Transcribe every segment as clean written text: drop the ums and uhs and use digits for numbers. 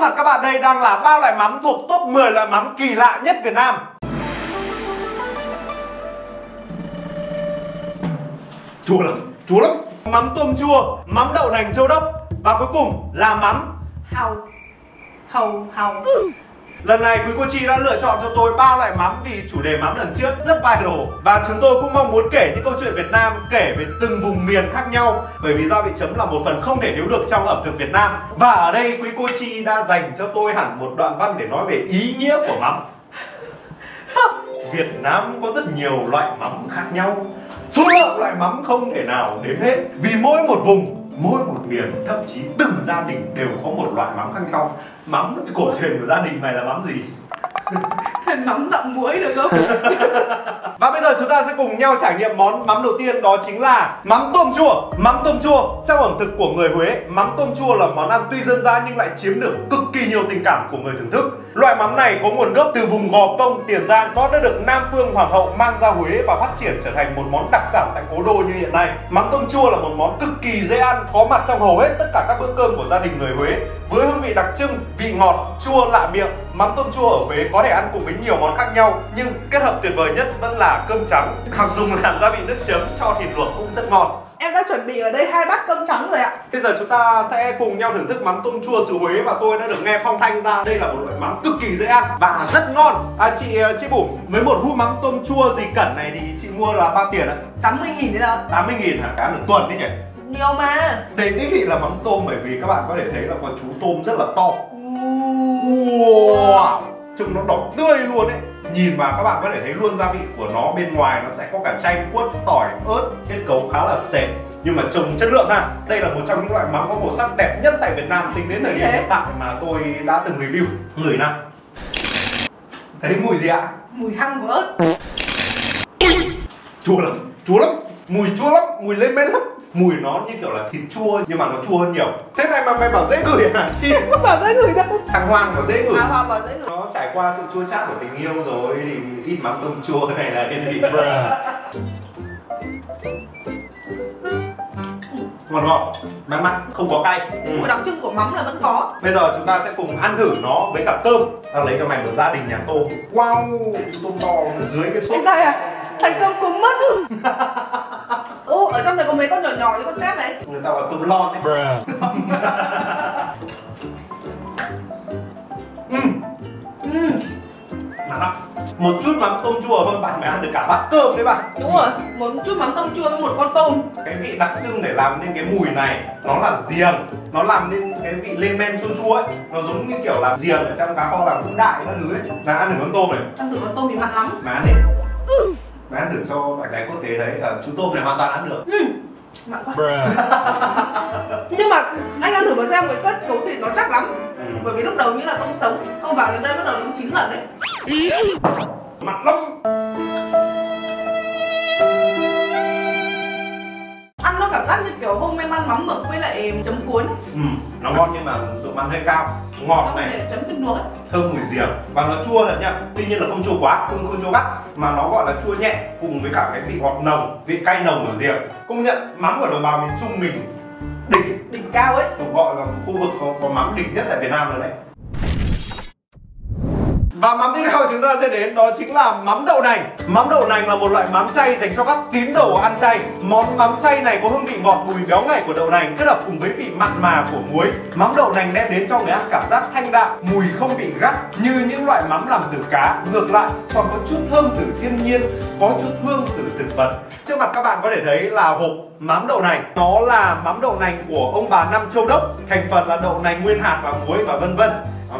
trước mặt các bạn đây đang là 3 loại mắm thuộc top 10 loại mắm kỳ lạ nhất Việt Nam. Chua lắm, chua lắm. Mắm tôm chua, mắm đậu nành Châu Đốc và cuối cùng là mắm hàu. Lần này Quý Cô Chi đã lựa chọn cho tôi 3 loại mắm vì chủ đề mắm lần trước rất viral. Và chúng tôi cũng mong muốn kể những câu chuyện Việt Nam, kể về từng vùng miền khác nhau. Bởi vì gia vị chấm là một phần không thể thiếu được trong ẩm thực Việt Nam. Và ở đây Quý Cô Chi đã dành cho tôi hẳn một đoạn văn để nói về ý nghĩa của mắm. Việt Nam có rất nhiều loại mắm khác nhau. Số lượng loại mắm không thể nào đếm hết. Vì mỗi một vùng, mỗi một miền, thậm chí từng gia đình đều có một loại mắm khác nhau. Mắm cổ truyền của gia đình này là mắm gì? Mắm dặm muối được không? Và bây giờ chúng ta sẽ cùng nhau trải nghiệm món mắm đầu tiên, đó chính là mắm tôm chua. Mắm tôm chua trong ẩm thực của người Huế, mắm tôm chua là món ăn tuy dân dã nhưng lại chiếm được cực kỳ nhiều tình cảm của người thưởng thức. Loại mắm này có nguồn gốc từ vùng Gò Công, Tiền Giang. Nó đã được Nam Phương Hoàng Hậu mang ra Huế và phát triển trở thành một món đặc sản tại Cố Đô như hiện nay. Mắm tôm chua là một món cực kỳ dễ ăn, có mặt trong hầu hết tất cả các bữa cơm của gia đình người Huế. Với hương vị đặc trưng, vị ngọt, chua lạ miệng, mắm tôm chua ở Huế có thể ăn cùng với nhiều món khác nhau, nhưng kết hợp tuyệt vời nhất vẫn là cơm trắng. Hoặc dùng làm gia vị nước chấm cho thịt luộc cũng rất ngon. Em đã chuẩn bị ở đây 2 bát cơm trắng rồi ạ. Bây giờ chúng ta sẽ cùng nhau thưởng thức mắm tôm chua xứ Huế. Và tôi đã được nghe phong thanh ra đây là một loại mắm cực kỳ dễ ăn và rất ngon. Chị Bủ, với một hũ mắm tôm chua gì cẩn này thì chị mua là bao tiền ạ? 80.000 thế nào? 80.000 hả? Cả một tuần đấy nhỉ? Nhiều mà. Đấy cái vị là mắm tôm bởi vì các bạn có thể thấy là con chú tôm rất là to. Wow, trông nó đỏ tươi luôn đấy. Nhìn vào các bạn có thể thấy luôn gia vị của nó, bên ngoài nó sẽ có cả chanh, quất, tỏi, ớt, kết cấu khá là sệt nhưng mà trông chất lượng ha. Đây là một trong những loại mắm có màu sắc đẹp nhất tại Việt Nam tính đến thời điểm hiện tại mà tôi đã từng review. Ngửi nào. Thấy mùi gì ạ? Mùi hăng của ớt. Chua lắm, chua lắm. Mùi chua lắm, mùi lên men lắm. Mùi nó như kiểu là thịt chua nhưng mà nó chua hơn nhiều. Thế này mà mày bảo dễ gửi hả chị? Không có bảo dễ gửi đâu. Thằng Hoàng bảo dễ gửi. À, Hoàng bảo dễ gửi. Nó trải qua sự chua chát của tình yêu rồi thì ít mắm tôm chua này là cái gì? Ngọt ngọt, mặn mặn, không có cay. Mùi đặc trưng của mắm là vẫn có. Bây giờ chúng ta sẽ cùng ăn thử nó với cả cơm. Tao lấy cho mày một gia đình nhà tôm. Wow, chú tôm to ở dưới cái sốt. Cái này à? Thành cơm cúng mất. Ở trong này có mấy con nhỏ nhỏ như con tép này. Người ta gọi tôm lon đấy. Mặn lắm. Một chút mắm tôm chua thôi bạn mới ăn được cả bát cơm đấy bạn. Đúng rồi, một chút mắm tôm chua với một con tôm. Cái vị đặc trưng để làm nên cái mùi này nó là riềng. Nó làm nên cái vị lên men chua chua ấy. Nó giống như kiểu là riềng ở trong cá kho làm cũng đại các thứ ấy. Là ăn được con tôm này. Ăn được con tôm thì mặn lắm. Mà ăn đi. Mà ăn được cho bạn gái quốc tế đấy là chú tôm này hoàn toàn ăn được. Mặn quá. Nhưng mà anh ăn thử mà xem cái kết cấu thịt nó chắc lắm. Bởi vì lúc đầu như là tôm sống, không vào đến đây bắt đầu nó chín dần đấy. Mặn lắm. Ăn nó cảm giác như kiểu hôm em ăn mắm mực với lại chấm cuốn. Nó ngon nhưng mà độ mặn hơi cao. Ngọt này, chấm thịt luộc ấy. Thơm mùi riềng và nó chua thật nhá. Tuy nhiên là không chua quá, không chua gắt mà nó gọi là chua nhẹ cùng với cả cái vị ngọt nồng, vị cay nồng của riềng. Công nhận mắm ở đồng bào miền Trung mình đỉnh cao ấy. Được gọi là khu vực có mắm đỉnh nhất tại Việt Nam rồi đấy. Và mắm tiếp theo chúng ta sẽ đến đó chính là mắm đậu nành. Mắm đậu nành là một loại mắm chay dành cho các tín đồ ăn chay. Món mắm chay này có hương vị ngọt bùi béo ngậy của đậu nành kết hợp cùng với vị mặn mà của muối. Mắm đậu nành đem đến cho người ăn cảm giác thanh đạm, mùi không bị gắt như những loại mắm làm từ cá. Ngược lại, còn có chút thơm từ thiên nhiên, có chút hương từ thực vật. Trước mặt các bạn có thể thấy là hộp mắm đậu nành. Nó là mắm đậu nành của ông bà năm Châu Đốc. Thành phần là đậu nành nguyên hạt và muối và vân vân.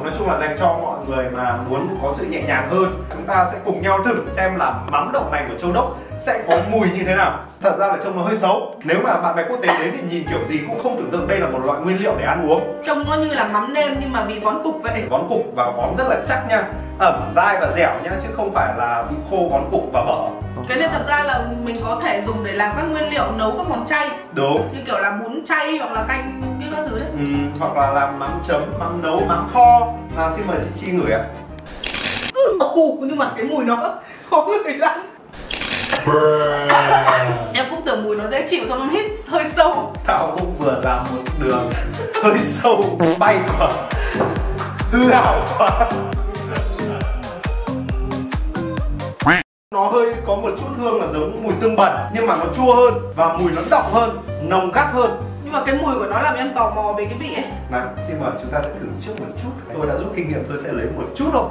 Nói chung là dành cho mọi người mà muốn có sự nhẹ nhàng hơn. Chúng ta sẽ cùng nhau thử xem là mắm đậu nành của Châu Đốc sẽ có mùi như thế nào. Thật ra là trông nó hơi xấu. Nếu mà bạn bè quốc tế đến thì nhìn kiểu gì cũng không tưởng tượng đây là một loại nguyên liệu để ăn uống. Trông nó như là mắm nêm nhưng mà bị vón cục vậy. Vón cục và vón rất là chắc nha. Ẩm, dai và dẻo nha, chứ không phải là bị khô vón cục và bở. Cái này thật ra là mình có thể dùng để làm các nguyên liệu nấu các món chay. Đúng. Như kiểu là bún chay hoặc là canh như các thứ đấy. Hoặc là làm mắm chấm, mắm nấu, mắm kho. Xin mời chị Chi ngửi ạ. Nhưng mà cái mùi nó khó ngửi lắm. Em cũng tưởng mùi nó dễ chịu xong nó hít hơi sâu. Tao cũng vừa làm một đường hơi sâu bay vào. hư hỏng quá. Nó hơi có một chút hương là giống mùi tương bẩn, nhưng mà nó chua hơn và mùi nó đậm hơn, nồng gắt hơn. Nhưng mà cái mùi của nó làm em tò mò về cái vị ấy. Nào, xin mời chúng ta sẽ thử trước một chút. Tôi đã rút kinh nghiệm, tôi sẽ lấy một chút thôi.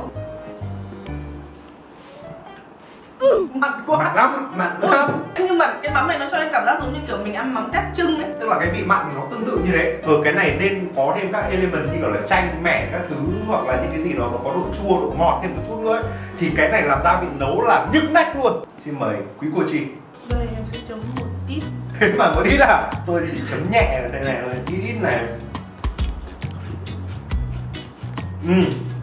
Mặn quá. Mặn lắm, mặn lắm. Nhưng mà cái mắm này nó cho em cảm giác giống như kiểu mình ăn mắm tép trưng ấy. Tức là cái vị mặn nó tương tự như thế. Rồi cái này nên có thêm các element như là chanh, mẻ, các thứ, hoặc là những cái gì đó nó có độ chua, độ ngọt thêm một chút nữa ấy. Thì cái này làm gia vị nấu là nhức nách luôn. Xin mời Quý Cô Chi. Đây em sẽ chấm một ít. Thế mà một ít à? Tôi chỉ chấm nhẹ thế này thôi, ít này.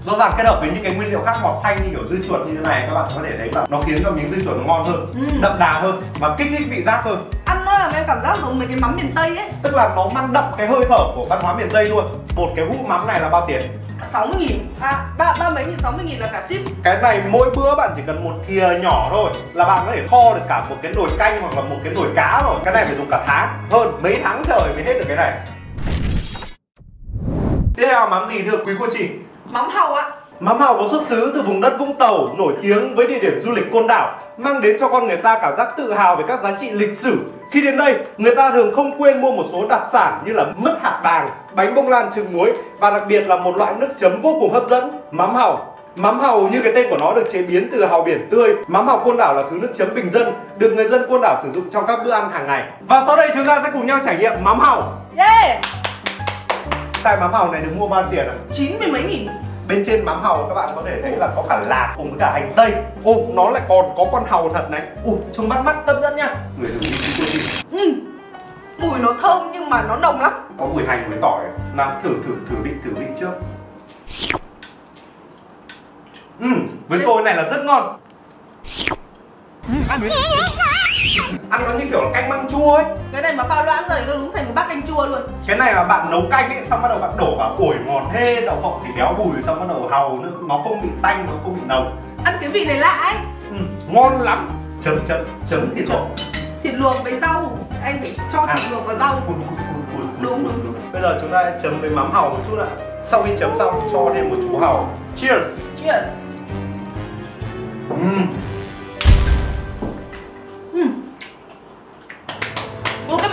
Rõ ràng kết hợp với những cái nguyên liệu khác ngọt thanh như kiểu dưa chuột như thế này, các bạn có thể thấy là nó khiến cho miếng dưa chuột nó ngon hơn, đậm đà hơn và kích thích vị giác hơn. Ăn nó làm em cảm giác giống mấy cái mắm miền Tây ấy. Tức là nó mang đậm cái hơi thở của văn hóa miền Tây luôn. Một cái hũ mắm này là bao tiền? 60.000. À, ba mấy nghìn, 60.000 là cả ship. Cái này mỗi bữa bạn chỉ cần một thìa nhỏ thôi là bạn có thể kho được cả một cái nồi canh hoặc là một cái nồi cá rồi. Cái này phải dùng cả tháng, hơn mấy tháng trời mới hết được cái này. Tiếp theo mắm gì thưa Quý Cô Chi? Mắm hàu ạ. Mắm hàu có xuất xứ từ vùng đất Vũng Tàu, nổi tiếng với địa điểm du lịch Côn Đảo, mang đến cho con người ta cảm giác tự hào về các giá trị lịch sử. Khi đến đây, người ta thường không quên mua một số đặc sản như là mứt hạt bàng, bánh bông lan trứng muối và đặc biệt là một loại nước chấm vô cùng hấp dẫn, mắm hàu. Mắm hàu như cái tên của nó được chế biến từ hàu biển tươi. Mắm hàu Côn Đảo là thứ nước chấm bình dân, được người dân Côn Đảo sử dụng trong các bữa ăn hàng ngày. Và sau đây chúng ta sẽ cùng nhau trải nghiệm mắm hàu. Yeah. Chai mắm hàu này được mua bao tiền ạ? 90 mấy nghìn. Bên trên mắm hàu các bạn có thể thấy là có cả lạc cùng với cả hành tây. Ô, nó lại còn có con hàu thật này. Ui, trông bắt mắt hấp dẫn nha. Người thử đi. Mùi nó thơm nhưng mà nó nồng lắm. Có mùi hành với tỏi. Nào, thử vị trước. Với tôi này là rất ngon. Ăn nó như kiểu là canh măng chua ấy. Cái này mà pha loãng rồi nó đúng thành một bát canh chua luôn. Cái này là bạn nấu canh ấy, xong bắt đầu bạn đổ vào ổi ngọt hê, đậu phộng thì béo bùi, xong bắt đầu hàu nữa. Nó không bị tanh, nó không bị nồng. Ăn cái vị này lạ ấy. Ngon lắm. Chấm thịt luộc. Thịt luộc với rau. Anh phải cho thịt luộc vào rau. Đúng. Bây giờ chúng ta chấm với mắm hàu một chút ạ. Sau khi chấm xong cho thêm một chú hàu. Cheers. Cheers.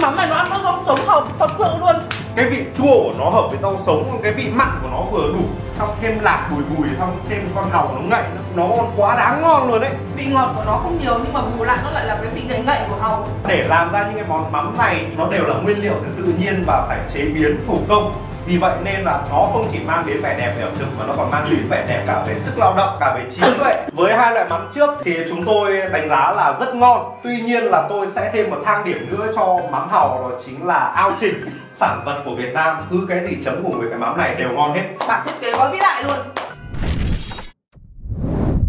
Mắm này nó ăn nó rau sống hợp thật sự luôn. Cái vị chua của nó hợp với rau sống, còn cái vị mặn của nó vừa đủ, xong thêm lạc bùi, xong thêm con hàu nó ngậy, nó quá đáng ngon luôn đấy. Vị ngọt của nó không nhiều nhưng mà bù lại nó lại là cái vị ngậy của hàu. Để làm ra những cái món mắm này nó đều là nguyên liệu từ tự nhiên và phải chế biến thủ công. Vì vậy nên là nó không chỉ mang đến vẻ đẹp về ẩm thực mà nó còn mang đến vẻ đẹp cả về sức lao động, cả về trí tuệ. Với hai loại mắm trước thì chúng tôi đánh giá là rất ngon. Tuy nhiên là tôi sẽ thêm một thang điểm nữa cho mắm hàu, đó chính là ao trình. Sản vật của Việt Nam, cứ cái gì chấm cùng với cái mắm này đều ngon hết. Bạn thiết kế gói vĩ đại luôn.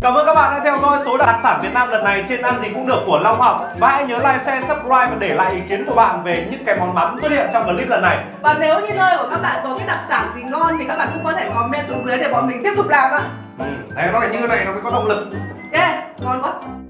Cảm ơn các bạn đã theo dõi số đặc sản Việt Nam lần này trên Ăn Gì Cũng Được của Long Khoa Học. Và hãy nhớ like, share, subscribe và để lại ý kiến của bạn về những cái món mắm xuất hiện trong clip lần này. Và nếu như nơi của các bạn có cái đặc sản gì ngon thì các bạn cũng có thể comment xuống dưới để bọn mình tiếp tục làm ạ. Đấy, nó là như thế này nó mới có động lực. Yeah, ngon quá.